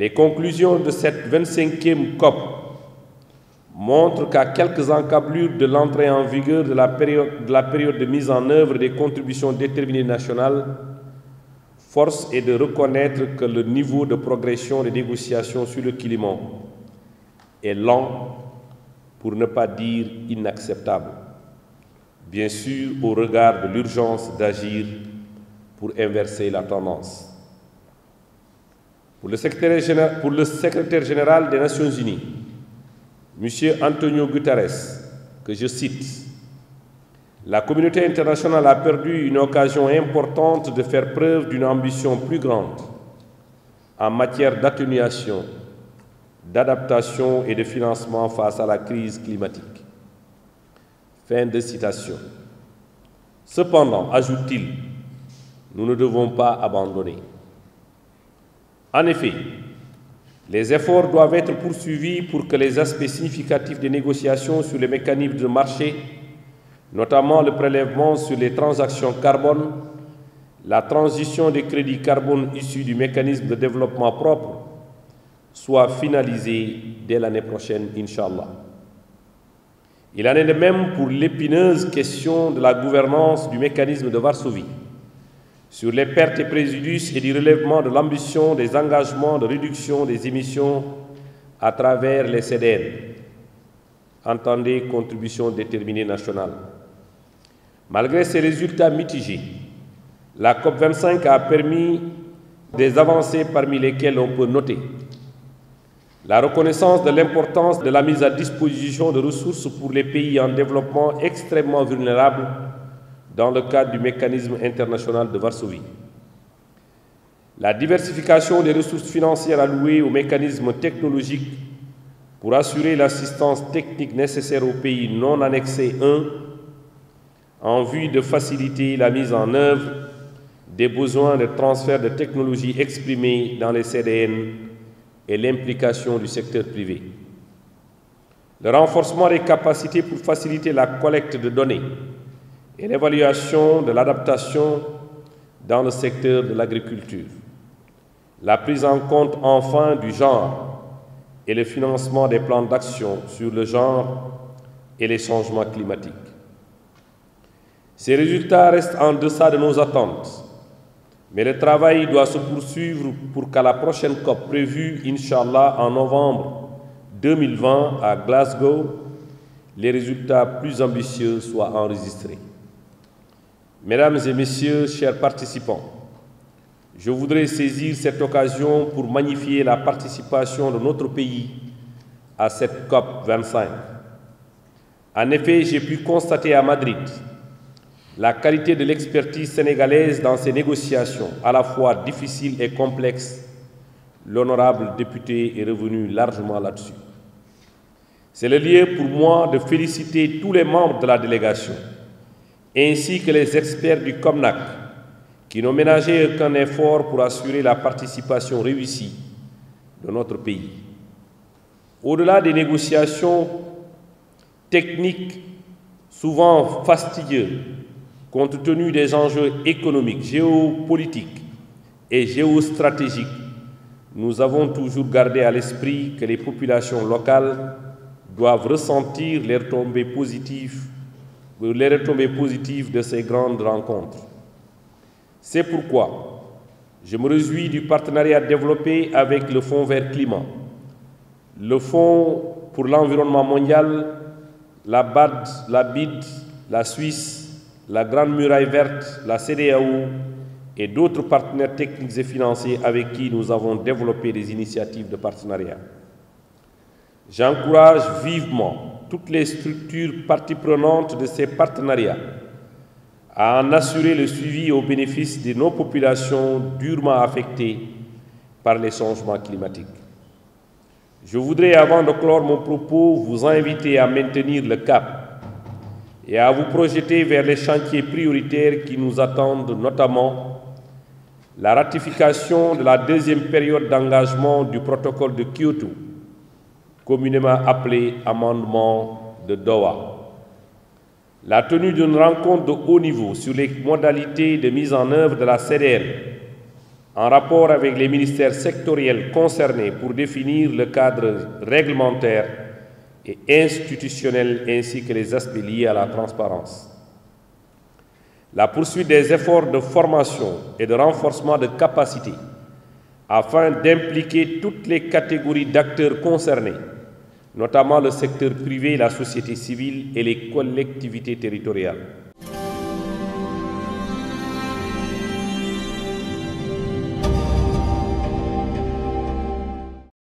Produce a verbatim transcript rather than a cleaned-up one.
Les conclusions de cette vingt-cinquième COP montrent qu'à quelques encablures de l'entrée en vigueur de la, période, de la période de mise en œuvre des contributions déterminées nationales, force est de reconnaître que le niveau de progression des négociations sur le climat est lent, pour ne pas dire inacceptable. Bien sûr, au regard de l'urgence d'agir pour inverser la tendance. Pour le secrétaire général, pour le secrétaire général des Nations Unies, M. Antonio Guterres, que je cite, « La communauté internationale a perdu une occasion importante de faire preuve d'une ambition plus grande en matière d'atténuation, d'adaptation et de financement face à la crise climatique. » Fin de citation. Cependant, ajoute-t-il, nous ne devons pas abandonner. En effet, les efforts doivent être poursuivis pour que les aspects significatifs des négociations sur les mécanismes de marché, notamment le prélèvement sur les transactions carbone, la transition des crédits carbone issus du mécanisme de développement propre, soient finalisés dès l'année prochaine, Inch'Allah. Il en est de même pour l'épineuse question de la gouvernance du mécanisme de Varsovie, sur les pertes et préjudices et du relèvement de l'ambition des engagements de réduction des émissions à travers les C D N. Entendez, contribution déterminée nationale. Malgré ces résultats mitigés, la COP vingt-cinq a permis des avancées parmi lesquelles on peut noter la reconnaissance de l'importance de la mise à disposition de ressources pour les pays en développement extrêmement vulnérables dans le cadre du mécanisme international de Varsovie. La diversification des ressources financières allouées aux mécanismes technologiques pour assurer l'assistance technique nécessaire aux pays non annexés un en vue de faciliter la mise en œuvre des besoins de transfert de technologies exprimés dans les C D N et l'implication du secteur privé. Le renforcement des capacités pour faciliter la collecte de données et l'évaluation de l'adaptation dans le secteur de l'agriculture. La prise en compte enfin du genre et le financement des plans d'action sur le genre et les changements climatiques. Ces résultats restent en deçà de nos attentes, mais le travail doit se poursuivre pour qu'à la prochaine COP prévue, Inch'Allah, en novembre deux mille vingt à Glasgow, les résultats plus ambitieux soient enregistrés. Mesdames et messieurs, chers participants, je voudrais saisir cette occasion pour magnifier la participation de notre pays à cette COP vingt-cinq. En effet, j'ai pu constater à Madrid la qualité de l'expertise sénégalaise dans ces négociations, à la fois difficiles et complexes. L'honorable député est revenu largement là-dessus. C'est le lieu pour moi de féliciter tous les membres de la délégation, ainsi que les experts du COMNAC, qui n'ont ménagé aucun effort pour assurer la participation réussie de notre pays. Au-delà des négociations techniques souvent fastidieuses, compte tenu des enjeux économiques, géopolitiques et géostratégiques, nous avons toujours gardé à l'esprit que les populations locales doivent ressentir les retombées positives les retombées positives de ces grandes rencontres. C'est pourquoi je me réjouis du partenariat développé avec le Fonds Vert Climat, le Fonds pour l'environnement mondial, la B A D, la B I D, la Suisse, la Grande Muraille Verte, la C D A O et d'autres partenaires techniques et financiers avec qui nous avons développé des initiatives de partenariat. J'encourage vivement toutes les structures parties prenantes de ces partenariats à en assurer le suivi au bénéfice de nos populations durement affectées par les changements climatiques. Je voudrais, avant de clore mon propos, vous inviter à maintenir le cap et à vous projeter vers les chantiers prioritaires qui nous attendent, notamment la ratification de la deuxième période d'engagement du protocole de Kyoto, communément appelé amendement de Doha. La tenue d'une rencontre de haut niveau sur les modalités de mise en œuvre de la C D M en rapport avec les ministères sectoriels concernés pour définir le cadre réglementaire et institutionnel ainsi que les aspects liés à la transparence. La poursuite des efforts de formation et de renforcement de capacités afin d'impliquer toutes les catégories d'acteurs concernés, notamment le secteur privé, la société civile et les collectivités territoriales.